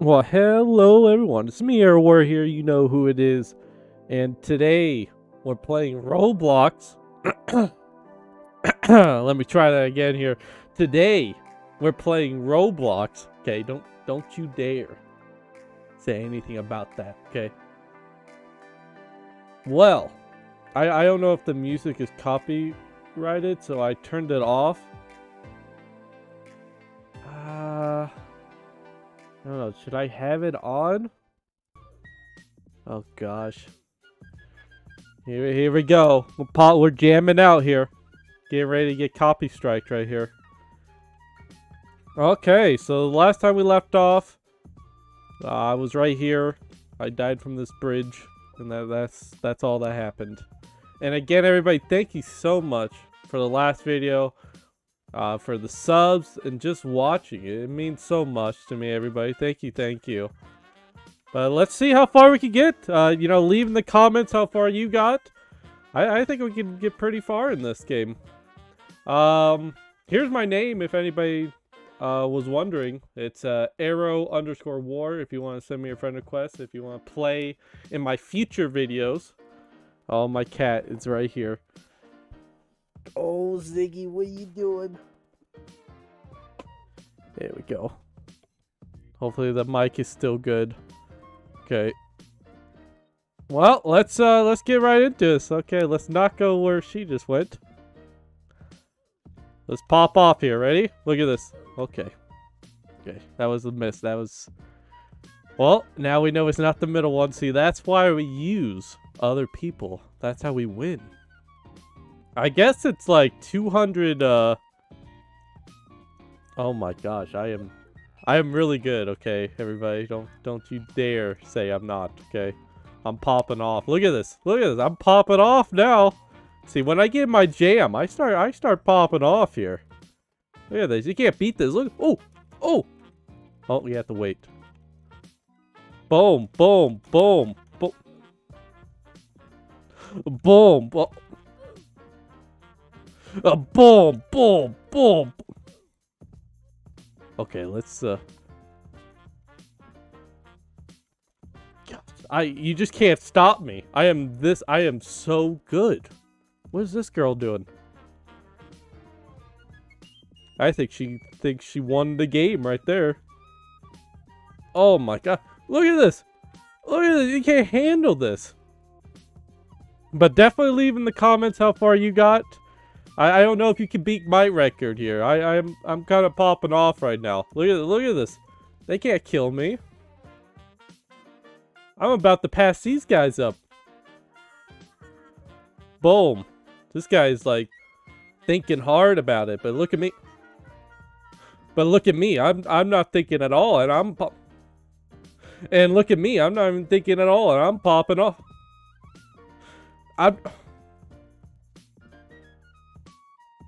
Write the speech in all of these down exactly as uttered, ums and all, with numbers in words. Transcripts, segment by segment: Well, hello everyone, it's me, Arrow War here, you know who it is, and today we're playing Roblox. Let me try that again here. Today we're playing Roblox, okay? Don't don't you dare say anything about that, okay? Well, I, I don't know if the music is copyrighted, so I turned it off. Uh... I don't know, should I have it on? Oh gosh. Here, here we go. We're, we're jamming out here. Getting ready to get copy striked right here. Okay, so the last time we left off, uh, I was right here. I died from this bridge. And that, that's, that's all that happened. And again, everybody, thank you so much for the last video. Uh, for the subs and just watching it. It means so much to me, everybody. Thank you, thank you. But let's see how far we can get. Uh, you know, leave in the comments how far you got. I, I think we can get pretty far in this game. Um, here's my name if anybody uh, was wondering. It's uh, Arrow underscore War if you want to send me a friend request. If you want to play in my future videos. Oh, my cat is right here. Oh, Ziggy, what are you doing? There we go. Hopefully the mic is still good. Okay. Well, let's uh let's get right into this. Okay, let's not go where she just went. Let's pop off here. Ready? Look at this. Okay. Okay, that was a miss. That was... Well, now we know it's not the middle one. See, that's why we use other people. That's how we win. I guess it's like two hundred, uh... Oh my gosh, I am... I am really good, okay, everybody. Don't don't you dare say I'm not, okay? I'm popping off. Look at this. Look at this. I'm popping off now. See, when I get my jam, I start I start popping off here. Look at this. You can't beat this. Look. Oh! Oh! Oh, we have to wait. Boom, boom, boom, boom. Boom, boom. Uh, boom, boom, boom. Okay, let's, uh... God, I, you just can't stop me. I am this, I am so good. What is this girl doing? I think she thinks she won the game right there. Oh my god. Look at this. Look at this. You can't handle this. But definitely leave in the comments how far you got. I, I don't know if you can beat my record here. I, I'm I'm kind of popping off right now. Look at look at this. They can't kill me. I'm about to pass these guys up. Boom. This guy is like thinking hard about it, but look at me. But look at me. I'm I'm not thinking at all, and I'm pop. And look at me. I'm not even thinking at all, and I'm popping off. I'm.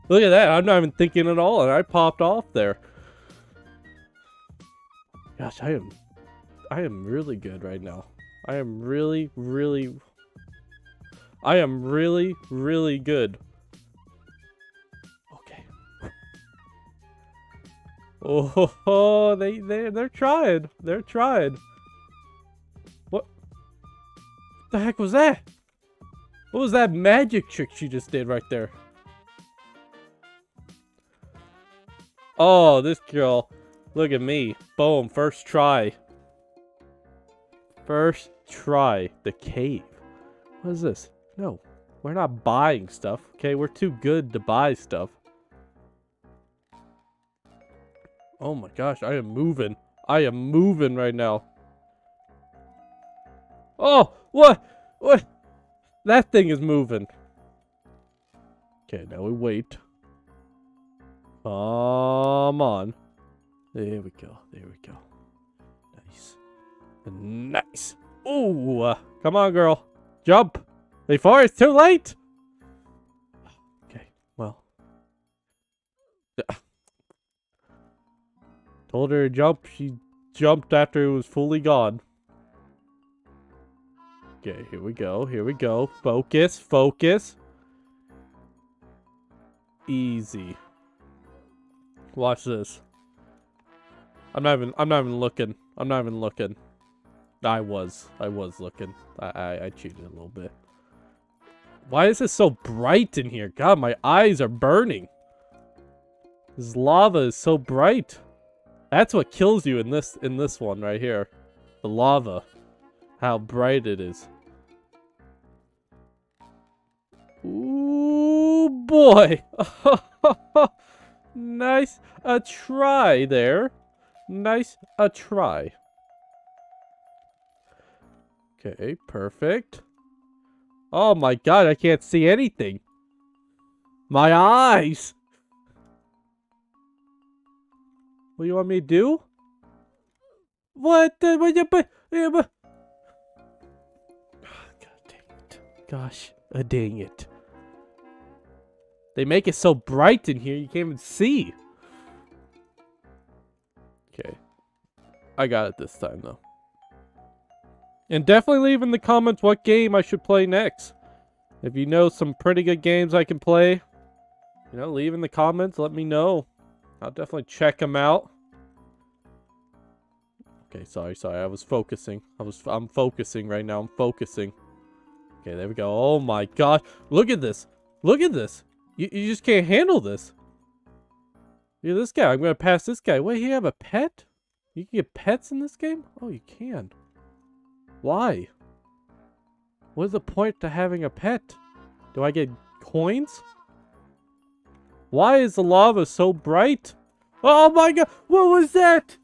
Look at that, I'm not even thinking at all, and I popped off there. Gosh, I am... I am really good right now. I am really, really... I am really, really good. Okay. Oh, ho, ho, they, they, they're trying. They're trying. What? The heck was that? What was that magic trick she just did right there? Oh, this girl. Look at me. Boom. First try. First try. The cave. What is this? No. We're not buying stuff. Okay, we're too good to buy stuff. Oh my gosh, I am moving. I am moving right now. Oh, what? What? That thing is moving. Okay, now we wait. Come on. There we go. There we go. Nice. Nice. Ooh. Uh, come on, girl. Jump. Before it's too late. Okay. Well. Uh, told her to jump. She jumped after it was fully gone. Okay. Here we go. Here we go. Focus. Focus. Easy. Watch this. I'm not even I'm not even looking. I'm not even looking. I was. I was looking. I, I, I cheated a little bit. Why is this so bright in here? God, my eyes are burning. This lava is so bright. That's what kills you in this in this one right here. The lava. How bright it is. Ooh, boy. Nice a try there. Nice a try. Okay, perfect. Oh my god, I can't see anything. My eyes! What do you want me to do? What the... What the but, but. God dang it. Gosh, uh, dang it. They make it so bright in here, you can't even see. Okay. I got it this time, though. And definitely leave in the comments what game I should play next. If you know some pretty good games I can play, you know, leave in the comments, let me know. I'll definitely check them out. Okay, sorry, sorry. I was focusing. I was I'm focusing right now. I'm focusing. Okay, there we go. Oh my gosh. Look at this. Look at this. You you just can't handle this. Look at this guy. I'm gonna pass this guy. Wait, he have a pet? You can get pets in this game? Oh, you can. Why? What is the point to having a pet? Do I get coins? Why is the lava so bright? Oh my god! What was that?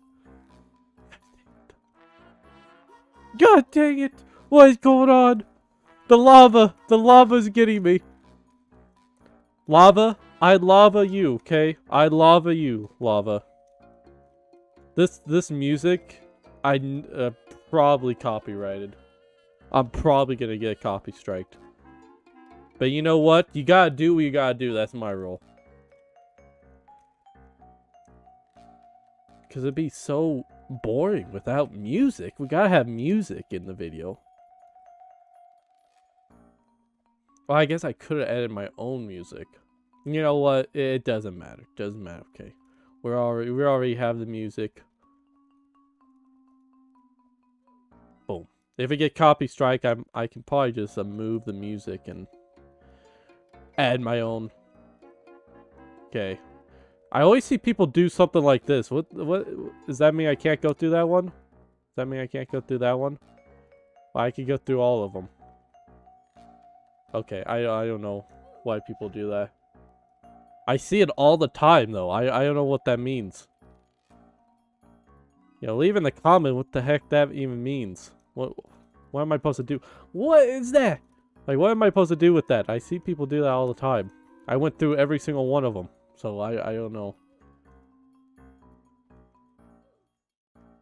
God dang it! What is going on? The lava! The lava's getting me! Lava, I lava you, okay? I lava you, lava. This, this music, I... Uh, probably copyrighted. I'm probably gonna get copy striked. But you know what? You gotta do what you gotta do. That's my rule. Because it'd be so boring without music. We gotta have music in the video. Well, I guess I could have added my own music. You know what? It doesn't matter. It doesn't matter. Okay. We're already, we already have the music. If I get copy strike, I'm, I can probably just uh, move the music and add my own. Okay. I always see people do something like this. What? What? Does that mean I can't go through that one? Does that mean I can't go through that one? Well, I can go through all of them. Okay. I, I don't know why people do that. I see it all the time, though. I, I don't know what that means. Yeah, leave in the comment what the heck that even means. What, what am I supposed to do? What is that? Like, what am I supposed to do with that? I see people do that all the time. I went through every single one of them. So, I, I don't know.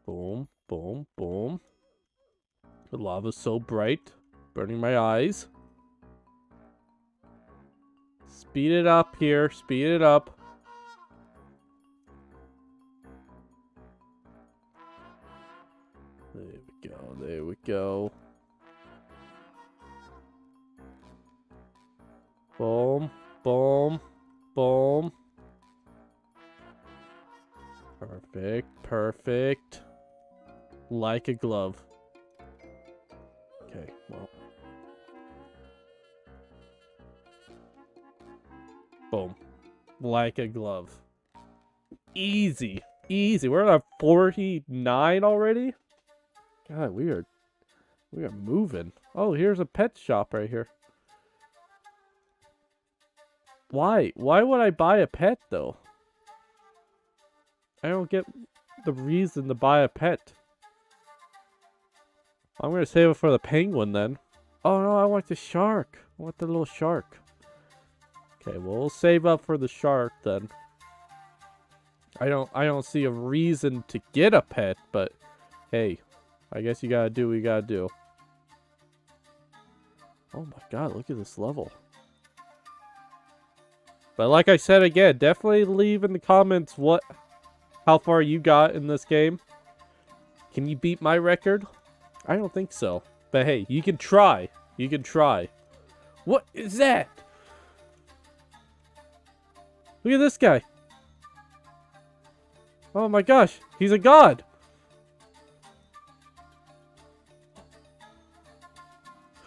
Boom, boom, boom. The lava's so bright. Burning my eyes. Speed it up here. Speed it up. There we go, there we go. Boom, boom, boom. Perfect, perfect. Like a glove. Okay, well. Boom. Like a glove. Easy, easy. We're at forty-nine already? God, we are, we are moving. Oh, here's a pet shop right here. Why? Why would I buy a pet, though? I don't get the reason to buy a pet. I'm going to save it for the penguin, then. Oh, no, I want the shark. I want the little shark. Okay, well, we'll save up for the shark, then. I don't, I don't see a reason to get a pet, but hey. I guess you gotta do what you gotta do. Oh my god, look at this level. But like I said again, definitely leave in the comments what, how far you got in this game. Can you beat my record? I don't think so. But hey, you can try. You can try. What is that? Look at this guy. Oh my gosh, he's a god.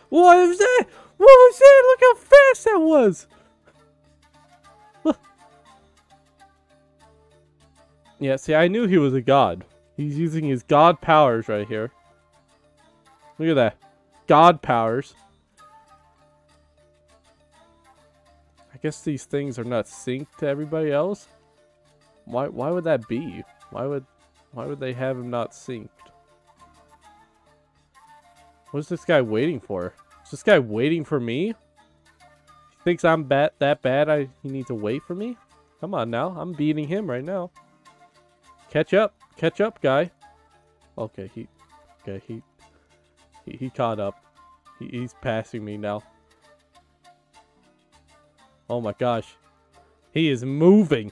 What was that? What was that? Look how fast that was. Yeah, see, I knew he was a god. He's using his god powers right here. Look at that. God powers. I guess these things are not synced to everybody else. Why why would that be? Why would why would they have him not synced? What's this guy waiting for? Is this guy waiting for me? He thinks I'm bad that bad I he needs to wait for me? Come on now, I'm beating him right now. Catch up, catch up, guy. Okay, he, okay, he, he, he caught up. He, he's passing me now. Oh my gosh, he is moving.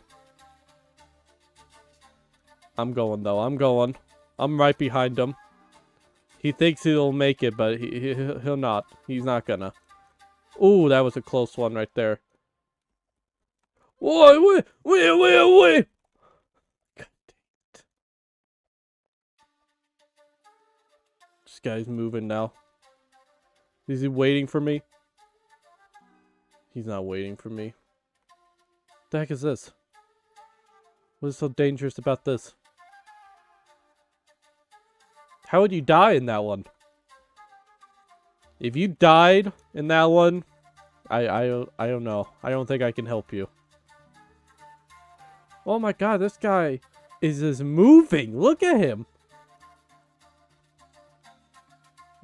I'm going though. I'm going. I'm right behind him. He thinks he'll make it, but he, he he'll not. He's not gonna. Ooh, that was a close one right there. Whoa! Wait! Wait! Wait! Wait! This guy's moving now. Is he waiting for me? He's not waiting for me. What the heck is this? What is so dangerous about this? How would you die in that one? If you died in that one, I I I don't know. I don't think I can help you. Oh my god, this guy is just moving. Look at him.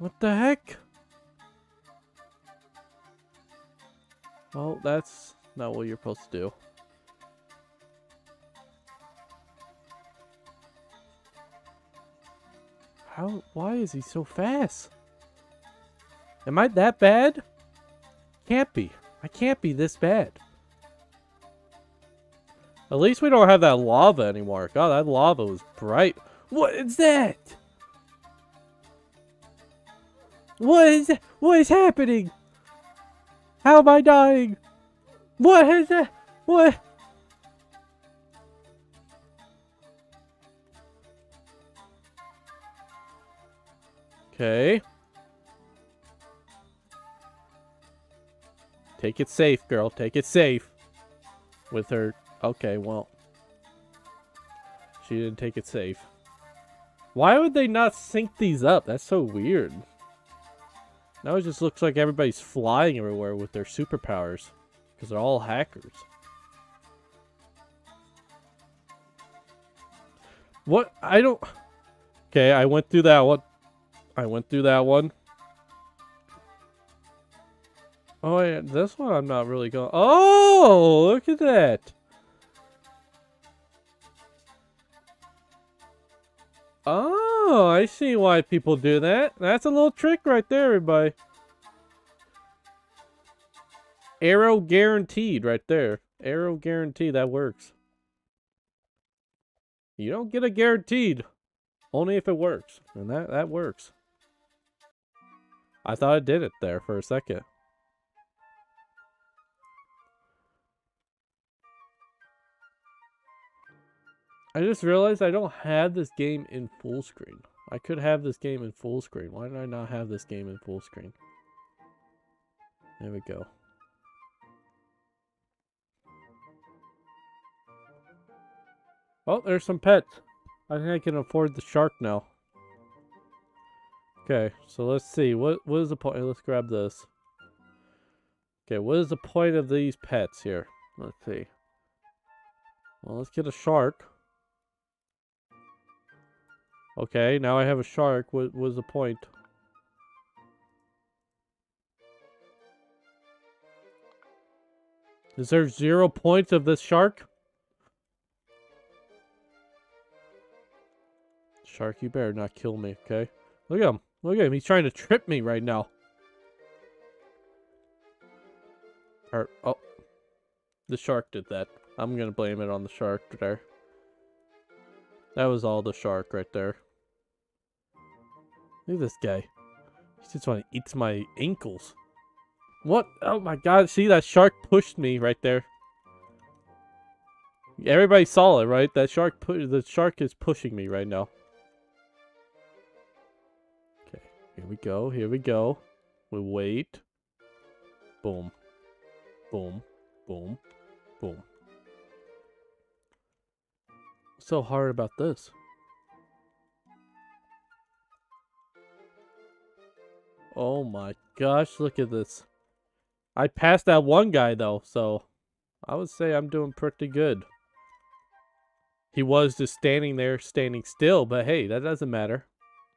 What the heck? Well, that's not what you're supposed to do. How? Why is he so fast? Am I that bad? Can't be. I can't be this bad. At least we don't have that lava anymore. God, that lava was bright. What is that? What is what is happening? How am I dying? What is that? What? Okay. Take it safe, girl. Take it safe. With her. Okay, well. She didn't take it safe. Why would they not sync these up? That's so weird. Now it just looks like everybody's flying everywhere with their superpowers. Because they're all hackers. What? I don't... Okay, I went through that one. I went through that one. Oh, yeah, this one I'm not really going... Oh, look at that. Oh. Oh, I see why people do that. That's a little trick right there, everybody. Arrow guaranteed right there. Arrow guaranteed, that works. You don't get a guaranteed. Only if it works. And that, that works. I thought I did it there for a second. I just realized I don't have this game in full screen. I could have this game in full screen. Why did I not have this game in full screen? There we go. Oh, there's some pets. I think I can afford the shark now. Okay, so let's see. What what is the point? Let's grab this. Okay, what is the point of these pets here? Let's see. Well, let's get a shark. Okay, now I have a shark. What was the point? Is there zero points of this shark? Shark, you better not kill me, okay? Look at him. Look at him. He's trying to trip me right now. Or, oh. The shark did that. I'm gonna blame it on the shark there. That was all the shark right there. Look at this guy. He just want to eat my ankles. What? Oh my god. See, that shark pushed me right there. Everybody saw it, right? That shark pu- the shark is pushing me right now. Okay. Here we go. Here we go. We wait. Boom. Boom. Boom. Boom. What's so hard about this? Oh my gosh, look at this. I passed that one guy though, so I would say I'm doing pretty good. He was just standing there, standing still, but hey, that doesn't matter.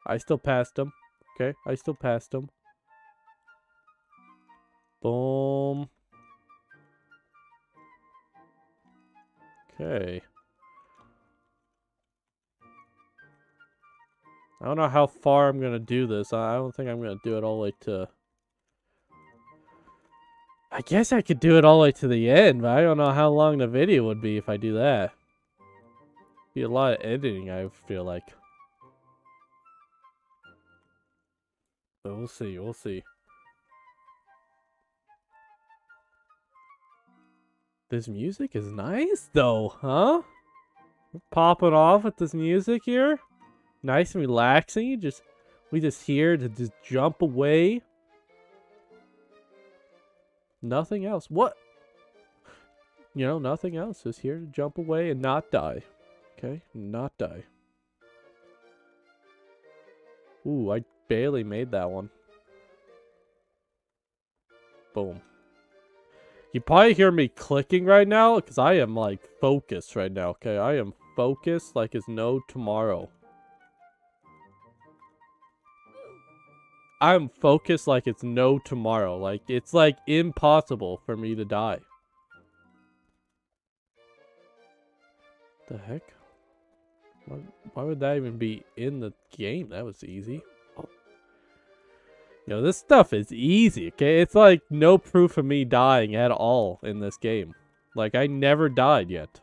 I still passed him. Okay, I still passed him. Boom. Okay. I don't know how far I'm going to do this. I don't think I'm going to do it all the way to... I guess I could do it all the way to the end, but I don't know how long the video would be if I do that. Be a lot of editing, I feel like. But we'll see, we'll see. This music is nice, though, huh? We're popping off with this music here. Nice and relaxing. You just, we just here to just jump away. Nothing else. What? You know, nothing else. Just here to jump away and not die. Okay, not die. Ooh, I barely made that one. Boom. You probably hear me clicking right now because I am like focused right now. Okay, I am focused like it's no tomorrow. I'm focused like it's no tomorrow. Like, it's like impossible for me to die. The heck? Why, why would that even be in the game? That was easy. Oh. You know, this stuff is easy, okay? It's like no proof of me dying at all in this game. Like, I never died yet.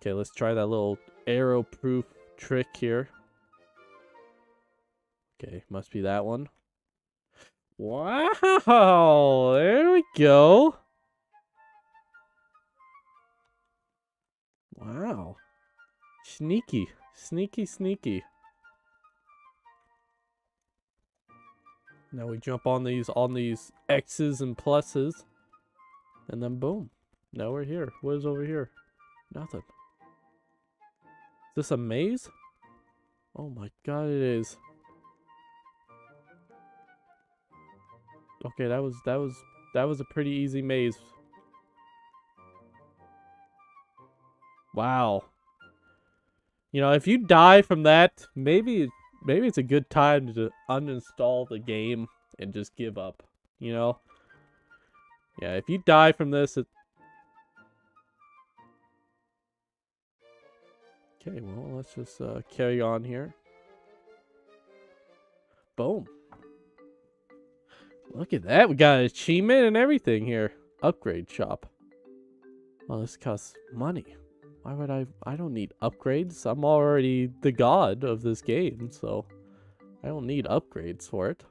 Okay, let's try that little arrow proof trick here. Okay, must be that one. Wow! There we go! Wow. Sneaky. Sneaky, sneaky. Now we jump on these, on these X's and pluses. And then boom. Now we're here. What is over here? Nothing. Is this a maze? Oh my god, it is. Okay, that was that was that was a pretty easy maze. Wow. You know, if you die from that, maybe maybe it's a good time to uninstall the game and just give up, you know? Yeah, if you die from this, it... Okay, well, let's just uh, carry on here. Boom. Look at that, we got an achievement and everything here. Upgrade shop. Well, this costs money. Why would I? I don't need upgrades. I'm already the god of this game, so I don't need upgrades for it.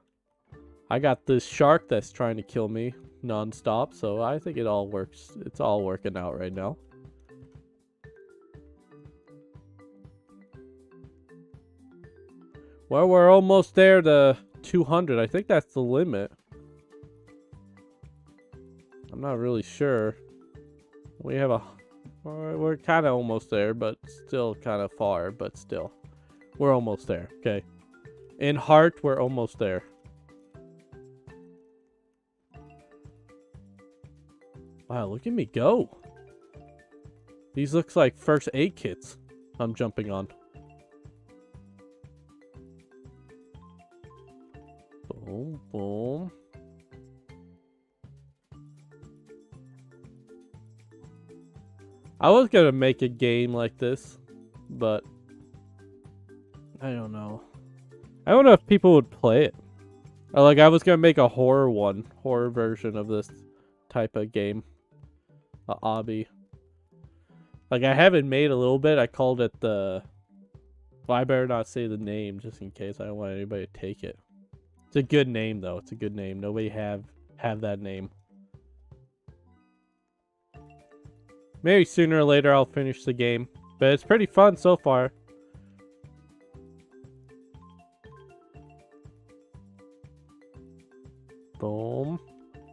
I got this shark that's trying to kill me non-stop, so I think it all works. It's all working out right now. Well, we're almost there to two hundred. I think that's the limit. I'm not really sure. We have a... We're, we're kind of almost there, but still kind of far, but still. We're almost there, okay. In heart, we're almost there. Wow, look at me go. These looks like first aid kits I'm jumping on. Boom, boom. I was gonna make a game like this, but I don't know. I don't know if people would play it. Or like I was gonna make a horror one, horror version of this type of game, a obby. Like I haven't made a little bit. I called it the. Well, I better not say the name just in case I don't want anybody to take it. It's a good name though. It's a good name. Nobody have have that name. Maybe sooner or later I'll finish the game. But it's pretty fun so far.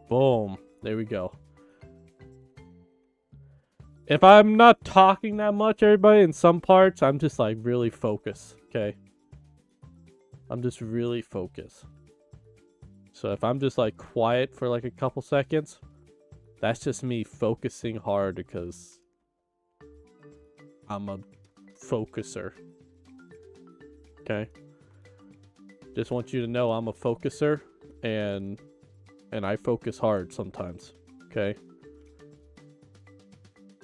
Boom. There we go. If I'm not talking that much, everybody, in some parts, I'm just like really focused, okay? I'm just really focused. So if I'm just like quiet for like a couple seconds, that's just me focusing hard because I'm a focuser, okay? Just want you to know I'm a focuser and and I focus hard sometimes, okay?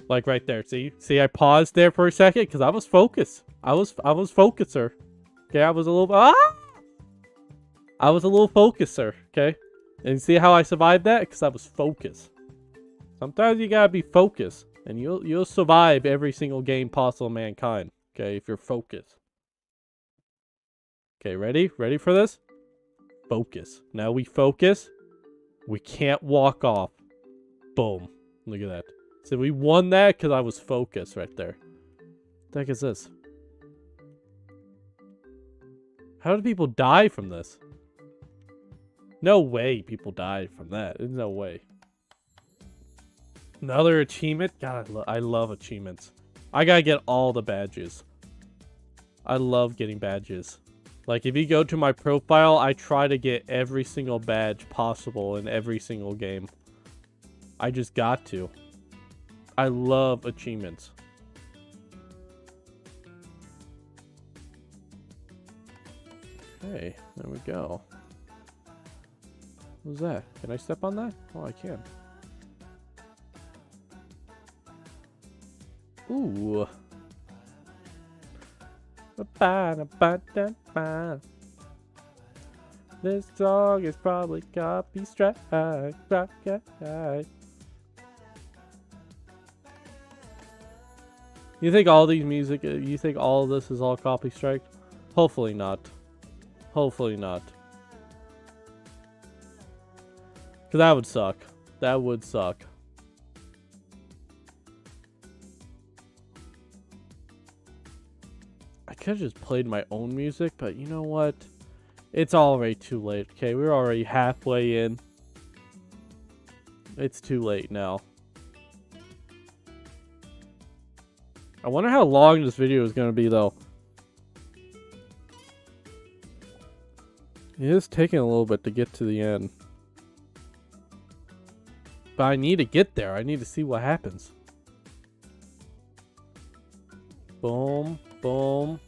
Like right there, see? See, I paused there for a second because I was focused. I was, I was focuser. Okay, I was a little, ah! I was a little focuser, okay? And see how I survived that? Because I was focused. Sometimes you gotta be focused. And you'll, you'll survive every single game possible in mankind. Okay, if you're focused. Okay, ready? Ready for this? Focus. Now we focus. We can't walk off. Boom. Look at that. So we won that because I was focused right there. What the heck is this? How do people die from this? No way people died from that. There's no way. Another achievement? God, I, lo I love achievements. I gotta get all the badges. I love getting badges. Like, if you go to my profile, I try to get every single badge possible in every single game. I just got to. I love achievements. Okay, there we go. What was that? Can I step on that? Oh, I can. Ooh. This song is probably copy strike. You think all these music, you think all of this is all copy strike? Hopefully not. Hopefully not. Cause that would suck. That would suck. I could've just played my own music, but you know what? It's already too late, okay? We're already halfway in. It's too late now. I wonder how long this video is going to be, though. It is taking a little bit to get to the end. But I need to get there. I need to see what happens. Boom. Boom.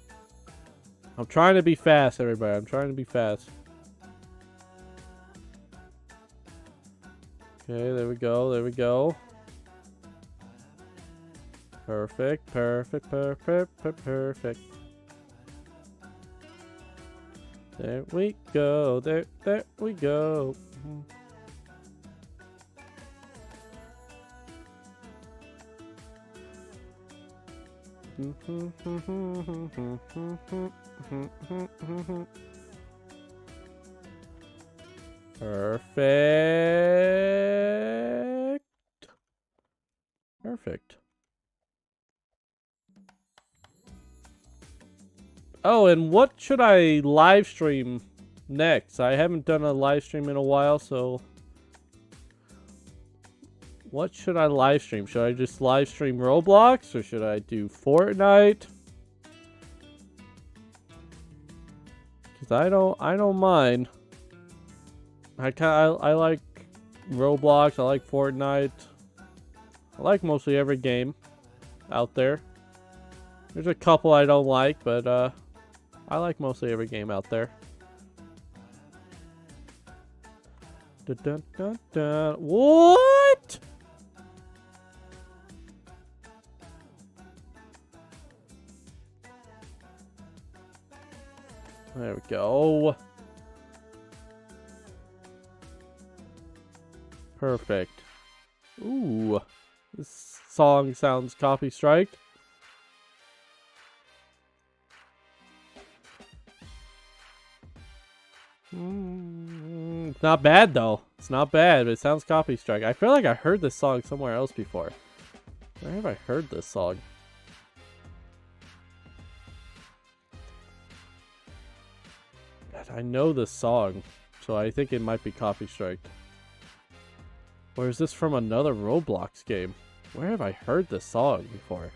I'm trying to be fast, everybody. I'm trying to be fast. Okay, there we go. There we go. Perfect, perfect, perfect, perfect, perfect. There we go, there, there we go. Perfect. Perfect. Oh, and what should I live stream next? I haven't done a live stream in a while, so what should I live stream? Should I just live stream Roblox or should I do Fortnite? Cause I don't, I don't mind. I kind, I, I like Roblox. I like Fortnite. I like mostly every game out there. There's a couple I don't like, but uh. I like mostly every game out there. Dun, dun, dun, dun. What? There we go. Perfect. Ooh. This song sounds copy strike. It's not bad though. It's not bad, but it sounds copy strike. I feel like I heard this song somewhere else before. Where have I heard this song? God, I know this song, so I think it might be copy strike. Or is this from another Roblox game? Where have I heard this song before?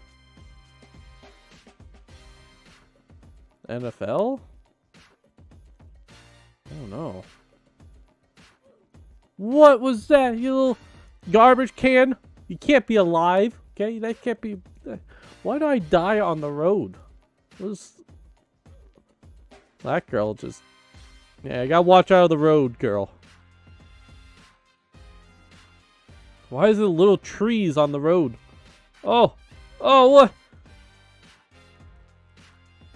N F L? I don't know. What was that, you little garbage can? You can't be alive, okay? That can't be... Why do I die on the road? Was... That girl just... Yeah, I gotta watch out of the road, girl. Why is there little trees on the road? Oh! Oh, what?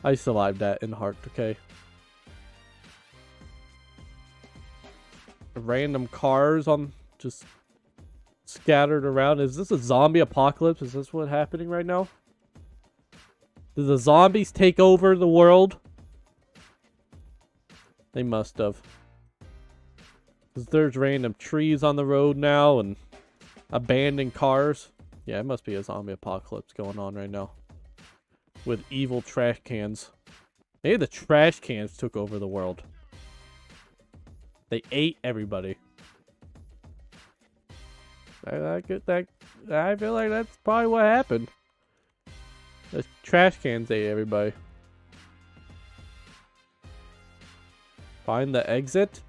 I survived that in heart, okay? Random cars on just scattered around. Is this a zombie apocalypse? Is this what's happening right now? Did the zombies take over the world? They must have. Because there's random trees on the road now and abandoned cars. Yeah, it must be a zombie apocalypse going on right now. With evil trash cans. Maybe the trash cans took over the world. They ate everybody. I, I, get that, I feel like that's probably what happened. The trash cans ate everybody. Find the exit?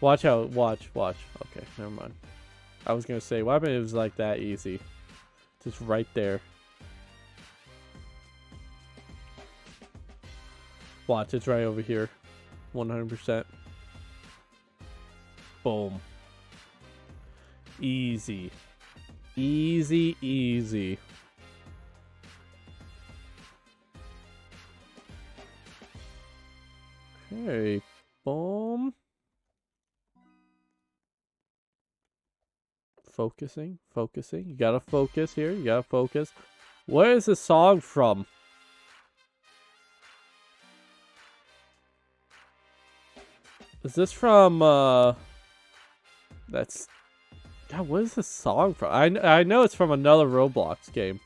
Watch out. Watch. Watch. Okay, never mind. I was going to say, why did it was like that easy? Just right there. Watch, it's right over here. one hundred percent. Boom. Easy. Easy, easy. Okay, boom. Focusing, focusing. You gotta focus here, you gotta focus. Where is this song from? Is this from, uh... That's... God, what is this song from? I, I know it's from another Roblox game.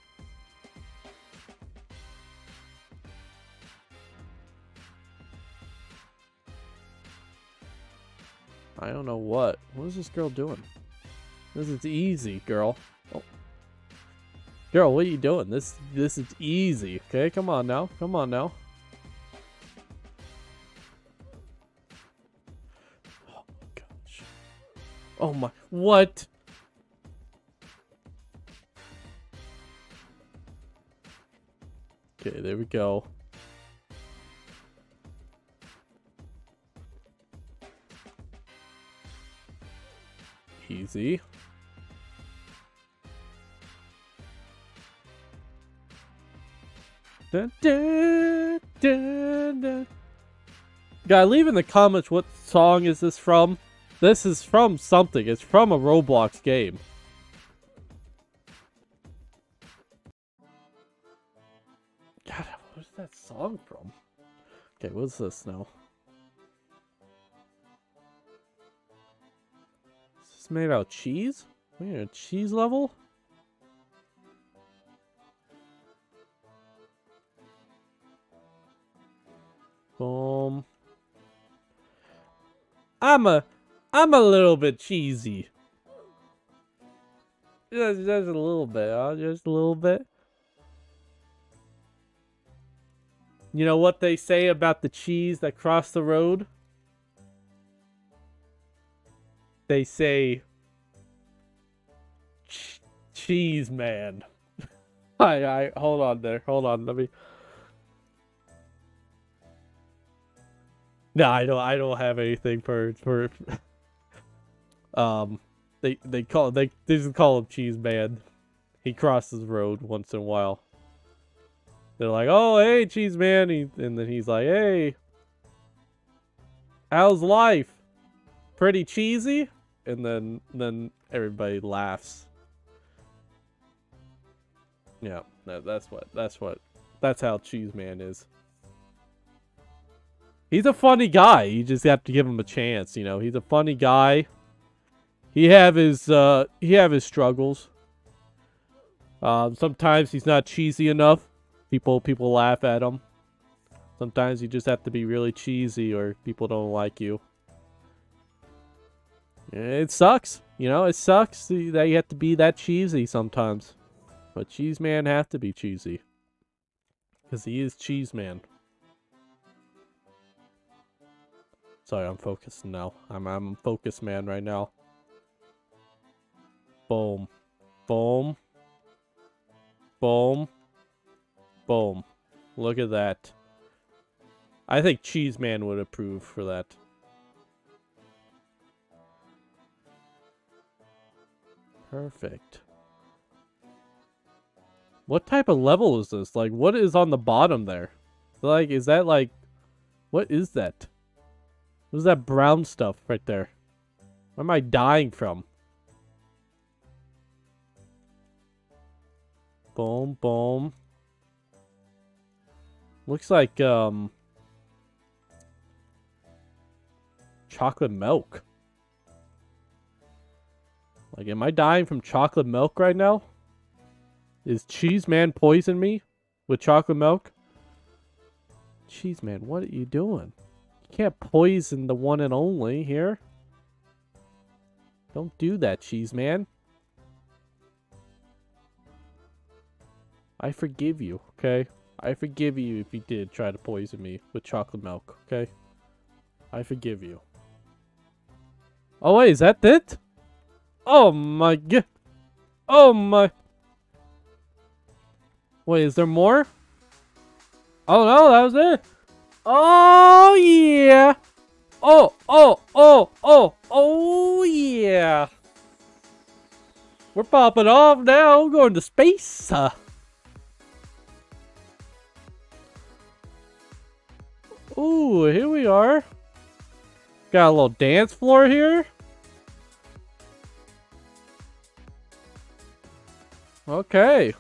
I don't know what. What is this girl doing? This is easy, girl. Oh. Girl, what are you doing? This this is easy. Okay, come on now. Come on now. Oh my gosh. Oh my, what? Okay, there we go. Easy. Dun, dun, dun, dun. Guys, leave in the comments what song is this from. This is from something. It's from a Roblox game. God, where's that song from? Okay, what's this now? Made out of cheese? We in a cheese level? Boom. I'm a I'm a little bit cheesy. Just, just a little bit, huh? Just a little bit. You know what they say about the cheese that crossed the road? They say, Ch Cheese Man. I, I, hold on there. Hold on. Let me. No, I don't. I don't have anything for for. um, they they call they they just call him Cheese Man. He crosses the road once in a while. They're like, oh hey Cheese Man, he, and then he's like, hey, how's life? Pretty cheesy. And then, then everybody laughs. Yeah, that, that's what, that's what, that's how Cheese Man is. He's a funny guy. You just have to give him a chance, you know. He's a funny guy. He have his, uh, he have his struggles. Um, sometimes he's not cheesy enough. People, people laugh at him. Sometimes you just have to be really cheesy or people don't like you. It sucks. You know, it sucks that you have to be that cheesy sometimes. But Cheese Man have to be cheesy. Because he is Cheese Man. Sorry, I'm focused now. I'm I'm focused man right now. Boom. Boom. Boom. Boom. Look at that. I think Cheese Man would approve for that. Perfect. What type of level is this? Like, what is on the bottom there? Like, is that like... What is that? What is that brown stuff right there? Where am I dying from? Boom, boom. Looks like, um... chocolate milk. Like, am I dying from chocolate milk right now? Is Cheese Man poisoning me with chocolate milk? Cheese Man, what are you doing? You can't poison the one and only here. Don't do that, Cheese Man. I forgive you, okay? I forgive you if you did try to poison me with chocolate milk, okay? I forgive you. Oh, wait, is that it? Oh my god. Oh my. Wait, is there more? Oh no, that was it. Oh yeah. Oh, oh, oh, oh, oh yeah. We're popping off now. We're going to space. Uh, ooh, here we are. Got a little dance floor here. Okay,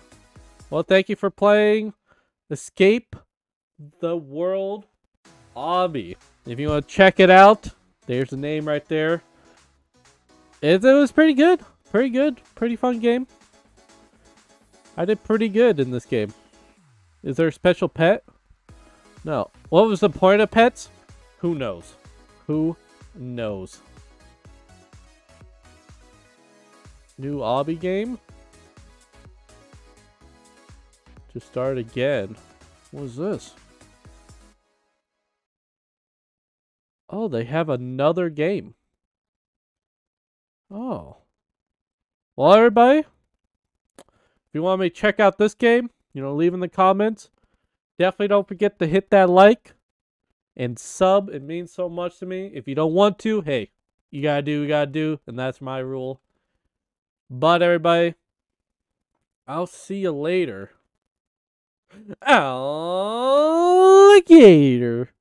well, thank you for playing Escape the World Obby. If you want to check it out, there's the name right there. It, it was pretty good, pretty good, pretty fun game. I did pretty good in this game. Is there a special pet? No. What was the point of pets? Who knows? Who knows? New Obby game? To start again. What is this? Oh, they have another game. Oh. Well, everybody, if you want me to check out this game, you know, leave in the comments. Definitely don't forget to hit that like and sub. It means so much to me. If you don't want to, hey, you gotta do, you gotta do, and that's my rule. But everybody, I'll see you later. Alligator.